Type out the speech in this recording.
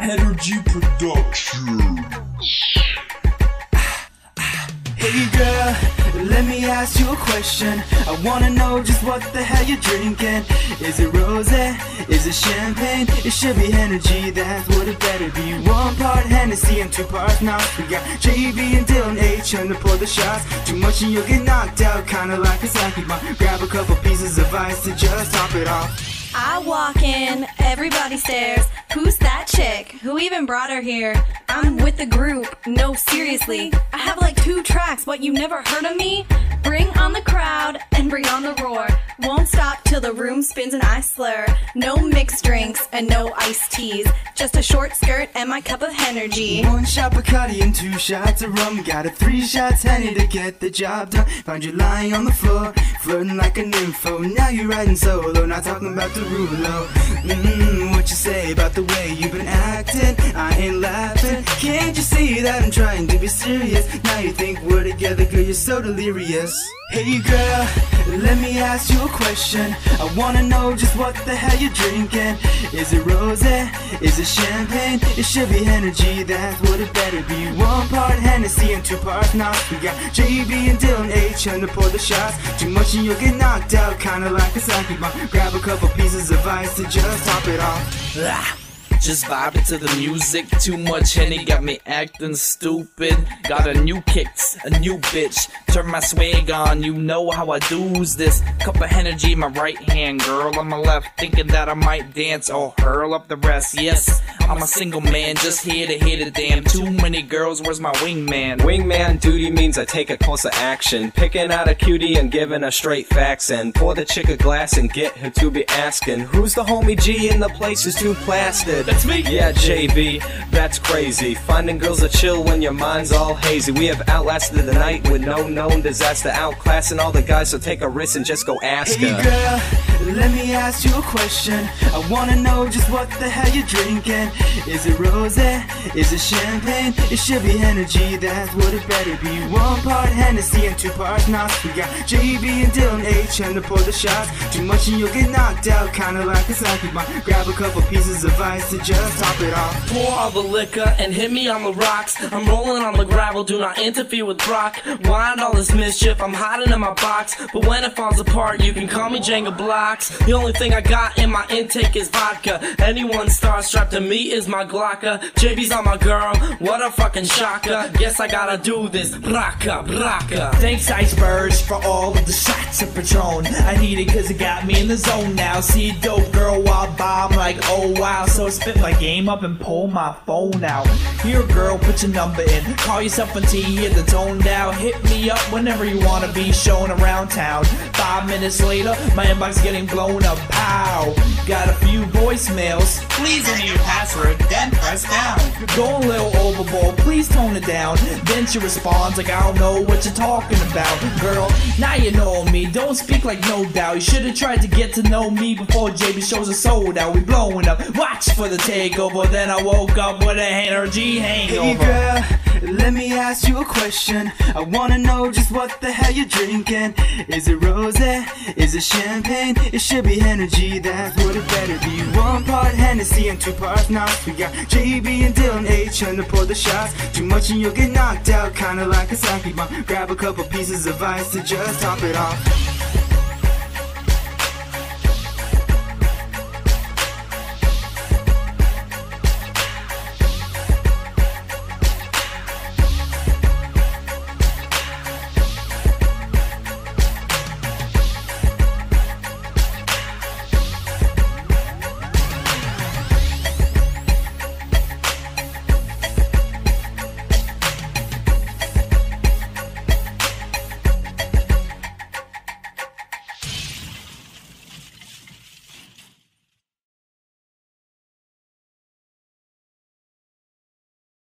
Energy Production. Hey girl, let me ask you a question. I wanna know just what the hell you're drinking. Is it rosé? Is it champagne? It should be Hennessy, that's what it better be. One part Hennessy and two parts NOS. We got JB and Dylan H trying to pour the shots. Too much and you'll get knocked out, kinda like a sake bomb. Grab a couple pieces of ice to just top it off. I walk in, everybody stares. Who's that chick? Who even brought her here? I'm with the group, no seriously. I have like 2 tracks, what, you never heard of me? Bring on the crowd and bring on the roar. Won't stop till the room spins and I slur. No mixed drinks and no iced teas. Just a short skirt and my cup of Hennessy. 1 shot Bacardi and 2 shots of rum. Got a 3 shots Henny to get the job done. Find you lying on the floor, flirting like an info. Now you're riding solo, not talking about the rulo. What you say about the way you've been acting? I ain't laughing. Can't you see that I'm trying to be serious? Now you think we're together, girl, you're so delirious. Hey girl, let me ask you a question. I wanna know just what the hell you're drinking. Is it rosé? Is it champagne? It should be Hennessy, that's what it better be. 1 part Hennessy and 2 parts NOS. We got JB and Dylan H trying to pour the shots. Too much and you'll get knocked out, kinda like a sake bomb. Grab a couple pieces of ice to just top it off. Blah. Just vibing to the music. Too much Henny got me acting stupid. Got a new kicks, a new bitch. Turn my swag on, you know how I do's this. Cup of Hennessy in my right hand, girl on my left. Thinking that I might dance or hurl up the rest. Yes, I'm a single man, just here to hit it. Damn, too many girls, where's my wingman? Wingman duty means I take a closer action. Picking out a cutie and giving her straight facts. And pour the chick a glass and get her to be asking, who's the homie G in the place is too plastered? That's me. Yeah, JB, that's crazy. Finding girls that chill when your mind's all hazy. We have outlasted the night with no known disaster. Outclassing all the guys, so take a risk and just go ask her. Hey girl, let me ask you a question. I wanna know just what the hell you're drinking. Is it rosé? Is it champagne? It should be Hennessy, that's what it better be. 1 part Hennessy and 2 parts NOS. We got JB and Dylan H trying to pour the shots. Too much and you'll get knocked out, kinda like a sake bomb. Grab a couple pieces of ice to just top it off. Pour all the liquor and hit me on the rocks. I'm rolling on the gravel, do not interfere with rock. Wind all this mischief, I'm hiding in my box. But when it falls apart, you can call me Jenga blocks. The only thing I got in my intake is vodka. Anyone star-strapped to me is my Glocka. JB's on my girl, what a fucking shocker. Guess I gotta do this, braka, braka. Thanks Iceberg for all of the shots of Patron. I need it cause it got me in the zone now. See a dope girl while bomb like oh wow. So spit my game up and pull my phone out. Here girl, put your number in. Call yourself a T, hear the tone down. Hit me up whenever you wanna be shown around town. 5 minutes later, my inbox getting blown up. Pow! Got a few voicemails. Please enter your password, then press down. Go a little overboard, please tone it down. Then she responds like I don't know what you're talking about. Girl, now you know me, don't speak like no doubt. You should've tried to get to know me before JB shows a sold out. We blowing up, watch for the takeover. Then I woke up with an energy hangover. Hey girl, let me ask you a question. I wanna know just what the hell you're drinking. Is it rosé? Is it champagne? It should be Hennessy, that's what it better be. 1 part Hennessy and 2 parts NOS. We got JB and Dylan H trying to pour the shots. Too much and you'll get knocked out, kinda like a sake bomb. Grab a couple pieces of ice to just top it off.